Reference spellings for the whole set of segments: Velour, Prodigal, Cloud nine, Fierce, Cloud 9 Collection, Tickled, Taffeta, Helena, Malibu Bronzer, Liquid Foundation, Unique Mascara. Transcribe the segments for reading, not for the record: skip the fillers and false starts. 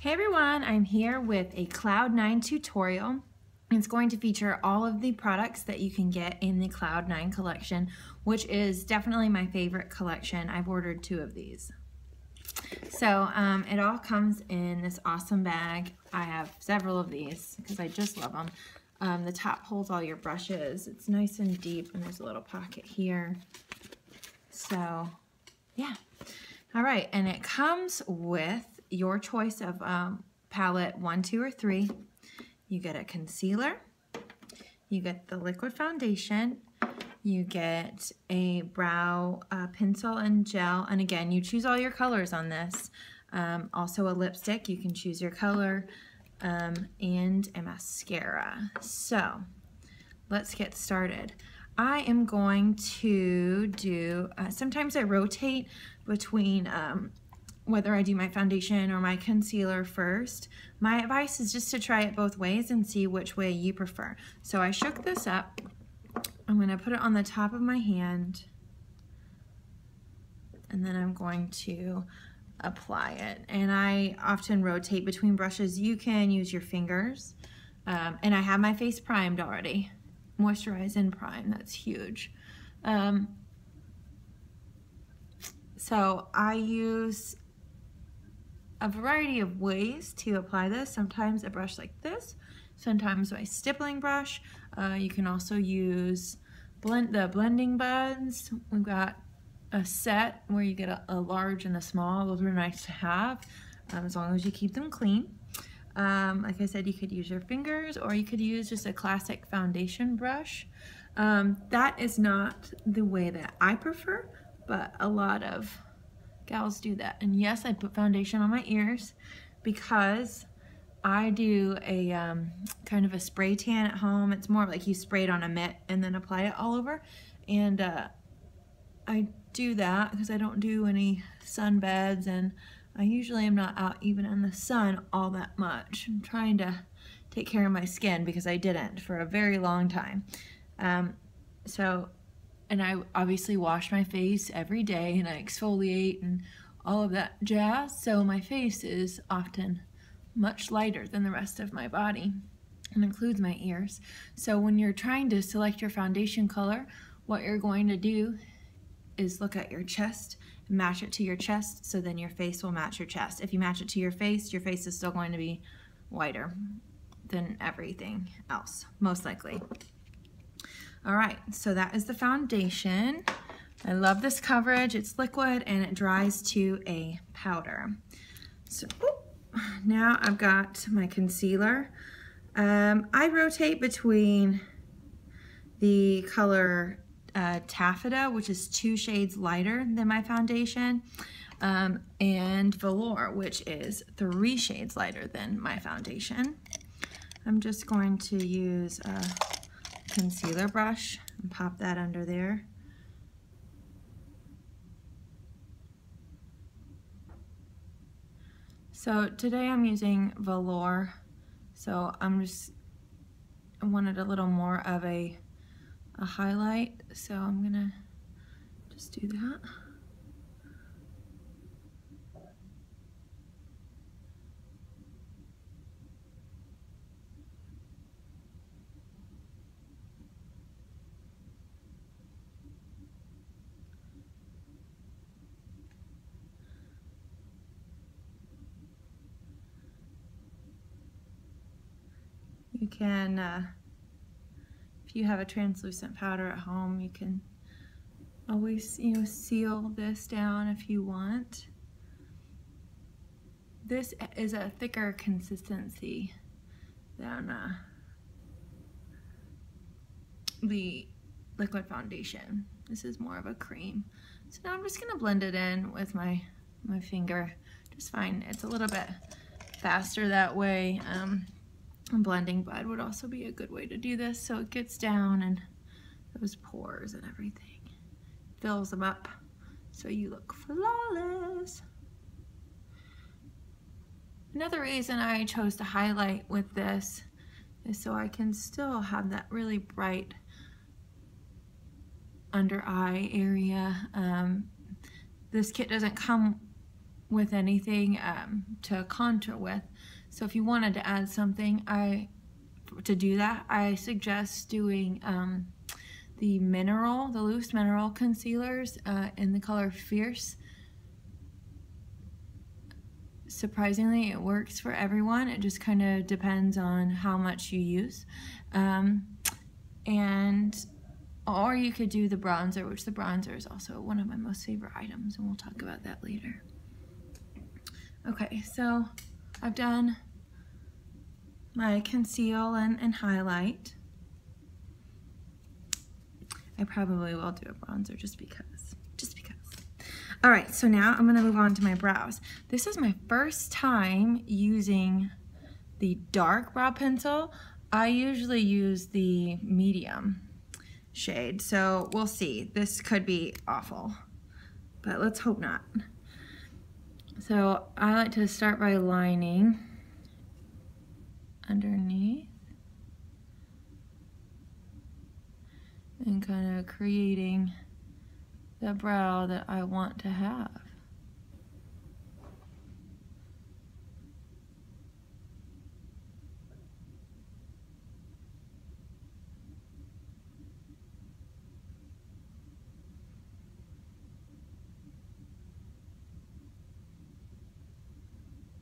Hey everyone, I'm here with a Cloud 9 tutorial. It's going to feature all of the products that you can get in the Cloud 9 collection, which is definitely my favorite collection. I've ordered two of these. So it all comes in this awesome bag. I have several of these because I just love them. The top holds all your brushes. It's nice and deep, and there's a little pocket here. So yeah. All right, and it comes with your choice of palette 1, 2, or 3. You get a concealer, you get the liquid foundation, you get a brow pencil and gel, and again, you choose all your colors on this. Also a lipstick, you can choose your color, and a mascara. So let's get started. I am going to do, sometimes I rotate between whether I do my foundation or my concealer first. My advice is just to try it both ways and see which way you prefer. So I shook this up. I'm gonna put it on the top of my hand, and then I'm going to apply it. And I often rotate between brushes. You can use your fingers. And I have my face primed already. Moisturize and prime, that's huge. So I use a variety of ways to apply this. Sometimes a brush like this, sometimes my stippling brush. You can also use the blending buds. We've got a set where you get a large and a small. Those are nice to have as long as you keep them clean. Like I said, you could use your fingers, or you could use just a classic foundation brush. That is not the way that I prefer, but a lot of gals do that. And yes, I put foundation on my ears because I do a kind of a spray tan at home. It's more like you spray it on a mitt and then apply it all over. And I do that because I don't do any sunbeds, and I usually am not out even in the sun all that much. I'm trying to take care of my skin because I didn't for a very long time. And I obviously wash my face every day, and I exfoliate and all of that jazz, so my face is often much lighter than the rest of my body, and includes my ears. So when you're trying to select your foundation color, what you're going to do is look at your chest, match it to your chest, so then your face will match your chest. If you match it to your face is still going to be whiter than everything else, most likely. All right, so that is the foundation. I love this coverage. It's liquid and it dries to a powder. So now I've got my concealer. I rotate between the color Taffeta, which is 2 shades lighter than my foundation, and Velour, which is 3 shades lighter than my foundation. I'm just going to use a concealer brush and pop that under there. So today I'm using Velour, so I wanted a little more of a highlight, so I'm gonna just do that. You can, if you have a translucent powder at home, you can always, you know, seal this down if you want. This is a thicker consistency than the liquid foundation. This is more of a cream. So now I'm just gonna blend it in with my finger. Just fine. It's a little bit faster that way. A blending bud would also be a good way to do this, so it gets down and those pores and everything, fills them up so you look flawless. Another reason I chose to highlight with this is so I can still have that really bright under eye area. This kit doesn't come with anything to contour with. So if you wanted to add something, I suggest doing the loose mineral concealers in the color Fierce. Surprisingly, it works for everyone. It just kind of depends on how much you use. Or you could do the bronzer, which the bronzer is also one of my most favorite items, and we'll talk about that later. Okay, so I've done my conceal and highlight. I probably will do a bronzer just because. All right, so now I'm gonna move on to my brows. This is my first time using the dark brow pencil. I usually use the medium shade, so we'll see. This could be awful, but let's hope not. So I like to start by lining underneath and kind of creating the brow that I want to have.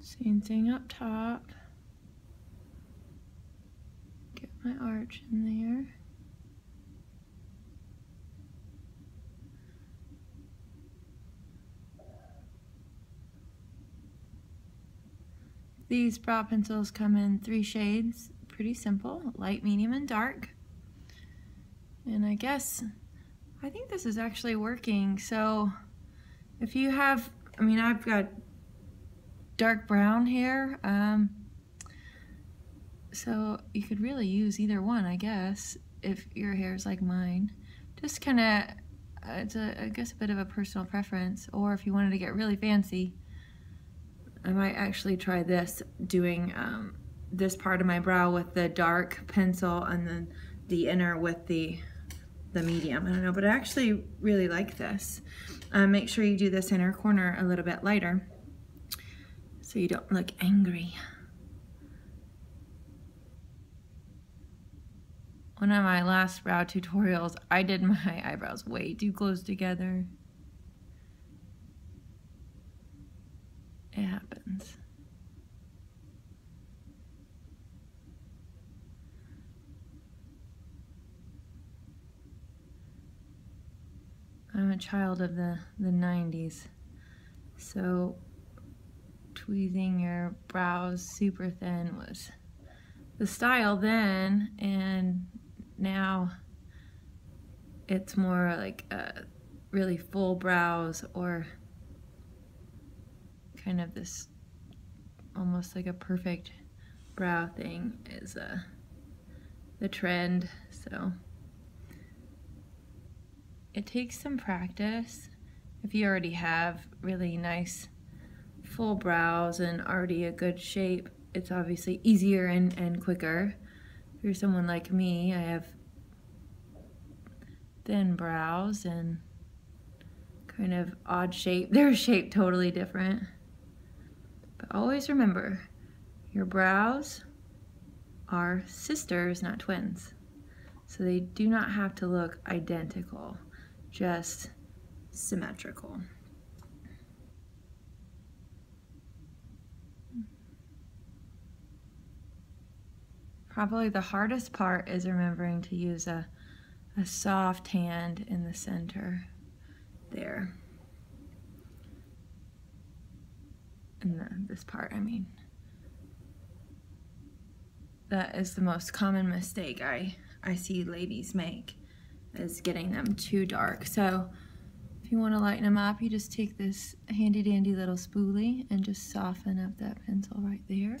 Same thing up top. Get my arch in there. These brow pencils come in 3 shades, pretty simple, light, medium, and dark. And I think this is actually working. So if you have, I've got dark brown here, so you could really use either one, if your hair is like mine. Just kind of, it's a bit of a personal preference, or if you wanted to get really fancy, I might actually try this, doing this part of my brow with the dark pencil and then the inner with the medium. I don't know, but I actually really like this. Make sure you do this inner corner a little bit lighter so you don't look angry. One of my last brow tutorials, I did my eyebrows way too close together. It happens. I'm a child of the 90s, so tweezing your brows super thin was the style then, and now it's more like really full brows, or kind of this almost like a perfect brow thing is the trend. So it takes some practice. If you already have really nice full brows and already a good shape, it's obviously easier and quicker. If you're someone like me, I have thin brows and kind of odd shape. They're shaped totally different. Always remember, your brows are sisters, not twins. So they do not have to look identical, just symmetrical. Probably the hardest part is remembering to use a soft hand in the center there. This part, that is the most common mistake I see ladies make, is getting them too dark. So if you want to lighten them up, you just take this handy dandy little spoolie and just soften up that pencil right there.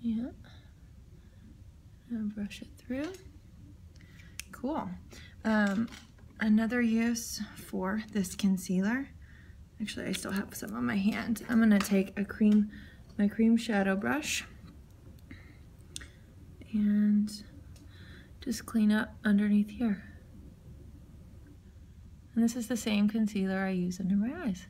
Yeah, and brush it through. Cool. Another use for this concealer, actually I still have some on my hand. I'm gonna take my cream shadow brush and just clean up underneath here. And this is the same concealer I use under my eyes.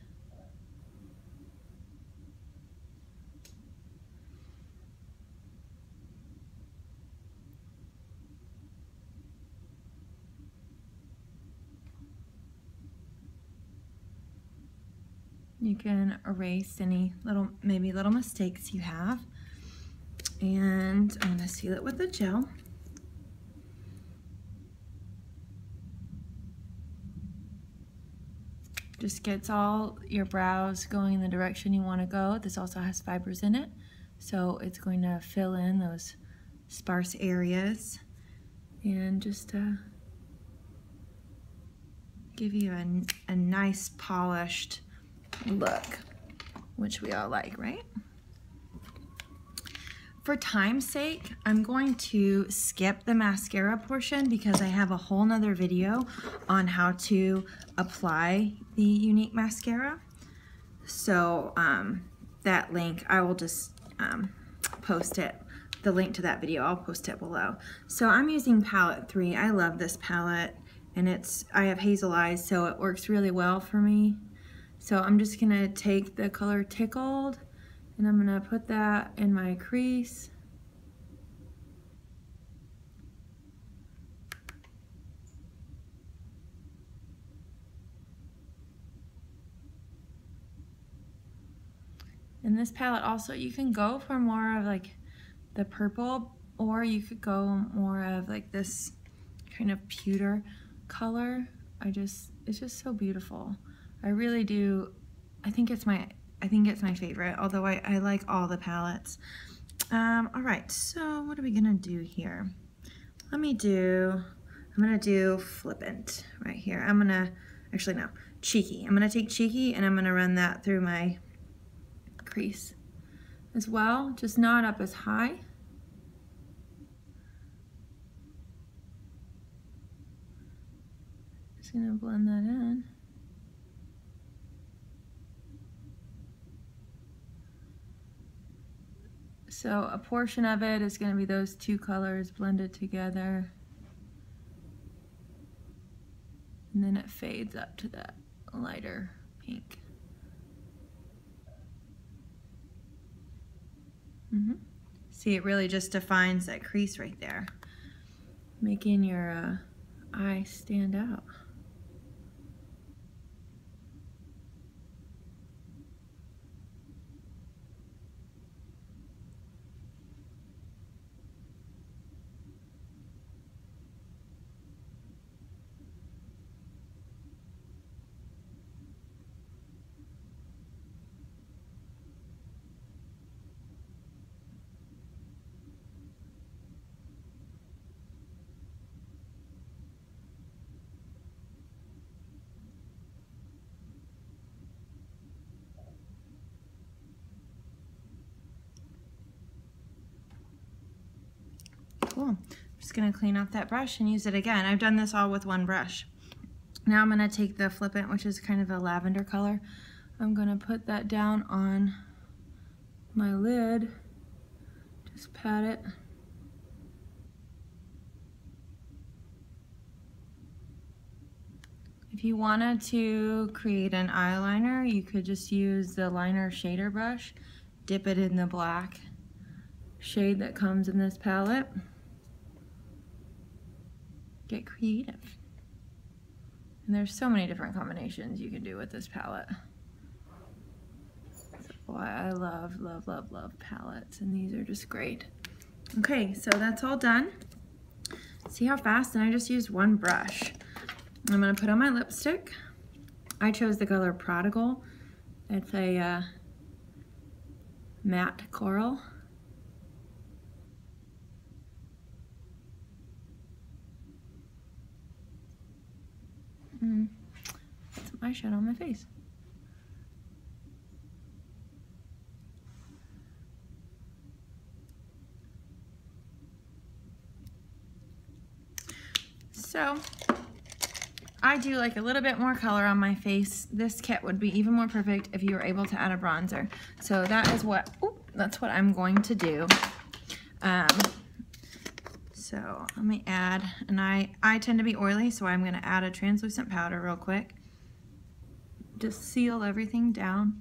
You can erase any little, maybe little mistakes you have. And I'm gonna seal it with the gel. Just gets all your brows going in the direction you want to go. This also has fibers in it, so it's going to fill in those sparse areas and just give you a nice polished look, which we all like, right? For time's sake, I'm going to skip the mascara portion because I have a whole nother video on how to apply the Unique Mascara. So that link, I will just post it, the link to that video, I'll post it below. So I'm using palette 3. I love this palette, and I have hazel eyes, so it works really well for me. So I'm just gonna take the color Tickled, and I'm gonna put that in my crease. In this palette also, you can go for more of like the purple, or you could go more of like this kind of pewter color. It's just so beautiful. I really do, I think it's my favorite, although I like all the palettes. All right, so what are we gonna do here? I'm gonna do Flippant right here. Cheeky. I'm gonna take Cheeky and I'm gonna run that through my crease as well, just not up as high. Just gonna blend that in. So a portion of it is going to be those two colors blended together, and then it fades up to that lighter pink. See, it really just defines that crease right there, making your eye stand out. Cool. I'm just going to clean off that brush and use it again. I've done this all with one brush. Now I'm going to take the Flippant, which is kind of a lavender color. I'm going to put that down on my lid. Just pat it. If you wanted to create an eyeliner, you could just use the liner shader brush, dip it in the black shade that comes in this palette. Get creative. And there's so many different combinations you can do with this palette. That's why I love, love, love, love palettes, and these are just great. Okay, so that's all done. See how fast? And I just used one brush. I'm gonna put on my lipstick. I chose the color Prodigal. It's a matte coral. Some eyeshadow on my face. So I do like a little bit more color on my face. This kit would be even more perfect if you were able to add a bronzer. So that is what I'm going to do. So let me add, and I tend to be oily, so I'm going to add a translucent powder real quick. Just seal everything down.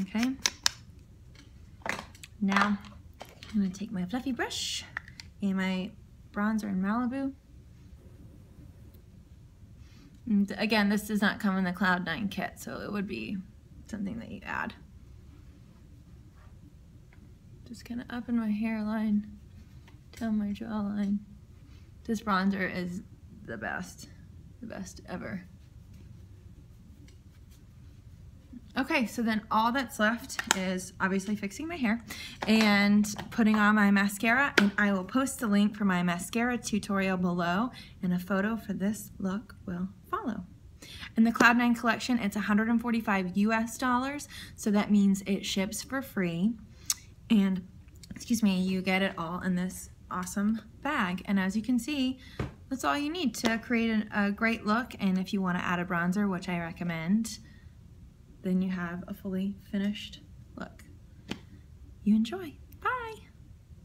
Okay. Now I'm going to take my fluffy brush and my bronzer in Malibu. And again, this does not come in the Cloud 9 kit, so it would be something that you add. Just kind of up in my hairline, down my jawline. This bronzer is the best ever. Okay, so then all that's left is obviously fixing my hair and putting on my mascara, and I will post the link for my mascara tutorial below, and a photo for this look will follow. In the Cloud 9 collection, it's $145 US, so that means it ships for free, and excuse me, you get it all in this awesome bag. And as you can see, that's all you need to create a great look, and if you want to add a bronzer, which I recommend, then you have a fully finished look. You enjoy.